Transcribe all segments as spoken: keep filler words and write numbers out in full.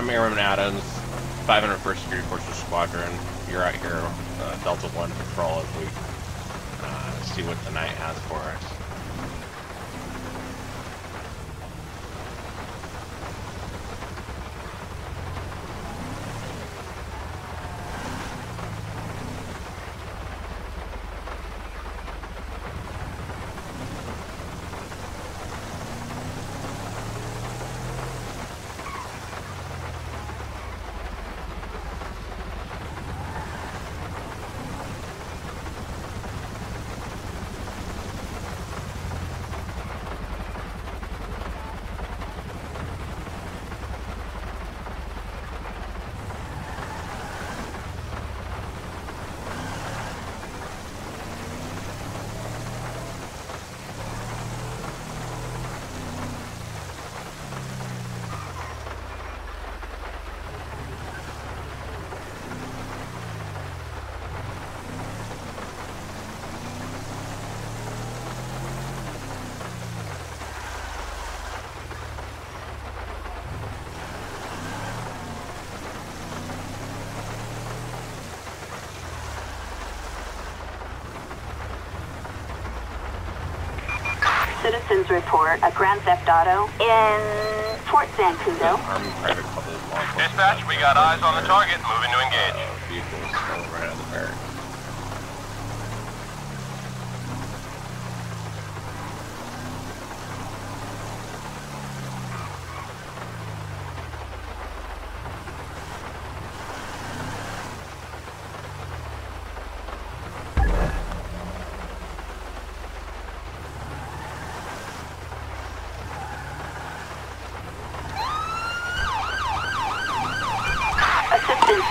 I'm Airman Adams, five hundred first Security Forces Squadron. You're out here with uh, Delta one patrol as we uh, see what the night has for us. Citizens report a grand theft auto in Fort Zancudo. Dispatch, we got eyes on the target. Moving to engage. Vehicles coming right out of the barracks.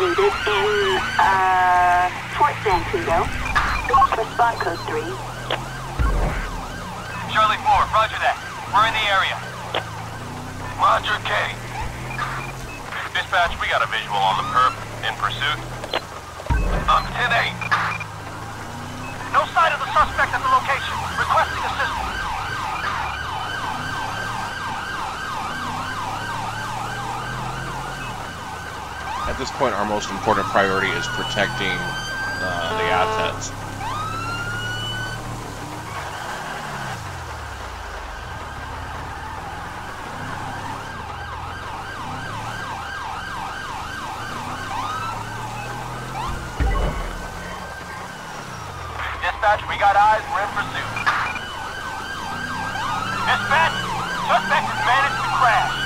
Needed in uh, Fort Zancudo. Respond code three. Charlie four, roger that. We're in the area. Roger K. Dispatch, we got a visual on the perp in pursuit. I'm ten eight. No sign of the suspect at the location. Requesting assistance. At this point, our most important priority is protecting uh, the assets. Dispatch, we got eyes. We're in pursuit. Dispatch, suspect has managed to crash.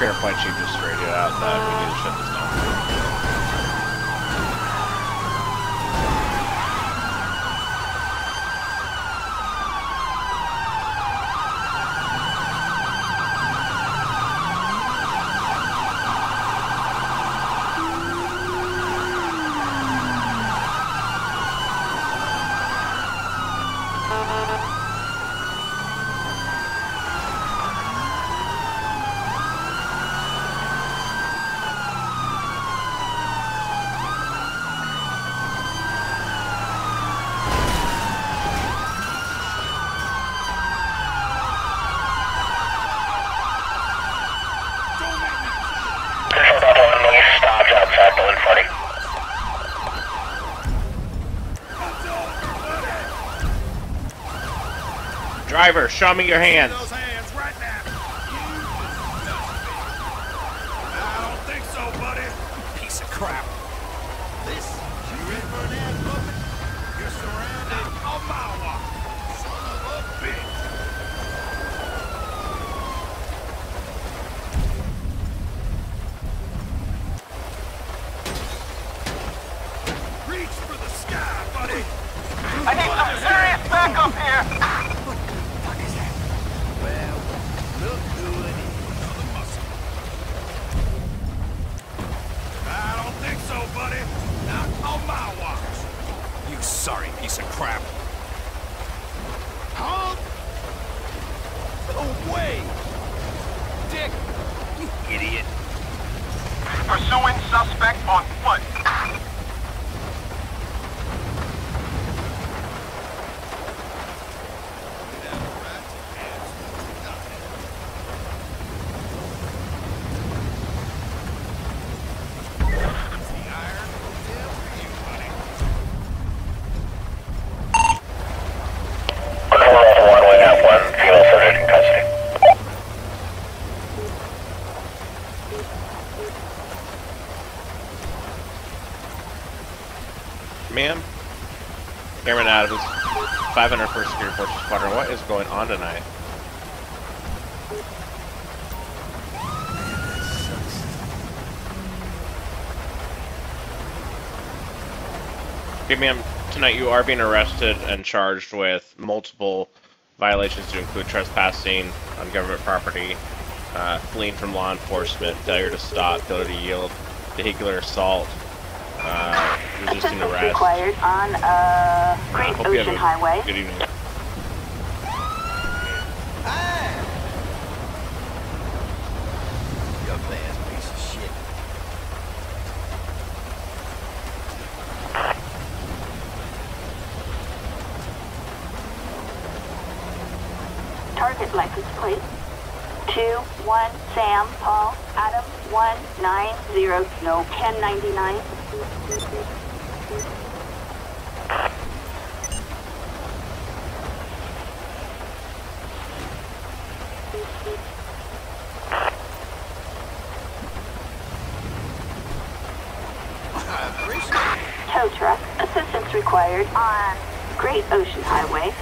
Center Point Chief just straightened out that we need to shut this down. Driver, show me your hands. Those hands right now. I don't think so, buddy. Piece of crap. This you in for an ass bumping? You're surrounded on my walk. Son of a bitch. Reach for the sky, buddy. I need some serious backup here. Sorry, piece of crap. Huh? Away! Dick! You idiot! Pursuing suspect on foot. Ma'am, Airman Adams, five hundred first Security Forces Squadron, what is going on tonight? Okay, ma'am, tonight you are being arrested and charged with multiple violations to include trespassing on government property, uh, fleeing from law enforcement, failure to stop, failure to yield, vehicular assault, Uh, resisting arrest. Required on uh, Great uh, Ocean Highway. Good evening. Piece of shit. Target license plate two one Sam Paul Adam one nine zero no ten ninety-nine. Tow truck, assistance required on Great Ocean Highway.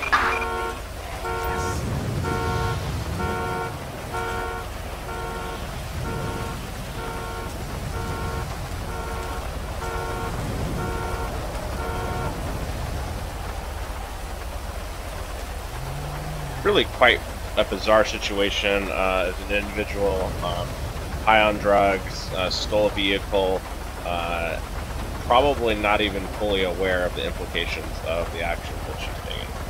Really quite a bizarre situation. Uh, as an individual um, high on drugs, uh, stole a vehicle, uh, probably not even fully aware of the implications of the actions that she's taking.